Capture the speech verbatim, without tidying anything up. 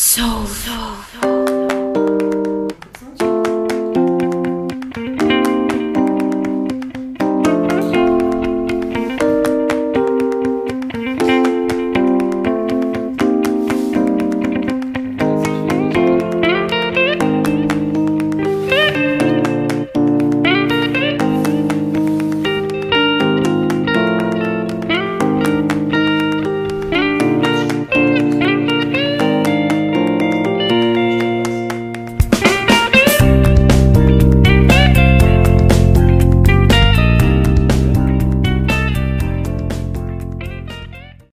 Soul. Soul. Soul.